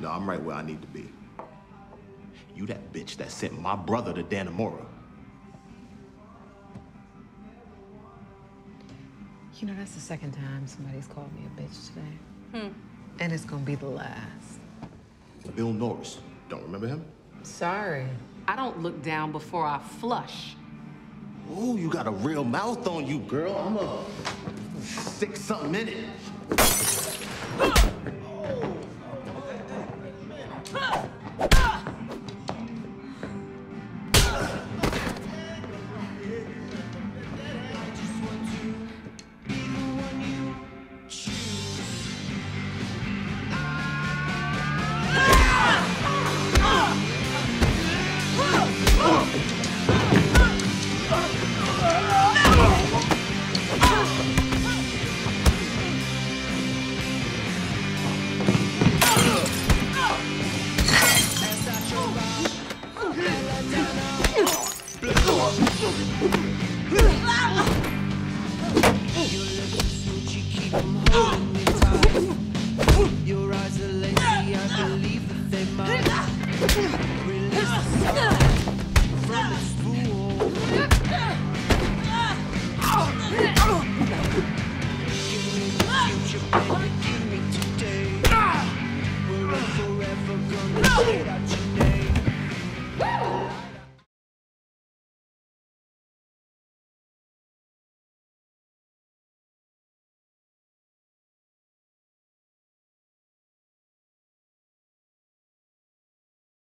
No, I'm right where I need to be. You that bitch that sent my brother to Dannemora. You know, that's the second time somebody's called me a bitch today. Hmm. And it's gonna be the last. Bill Norris. Don't remember him? Sorry. I don't look down before I flush. Oh, you got a real mouth on you, girl. I'm a 6-something minute.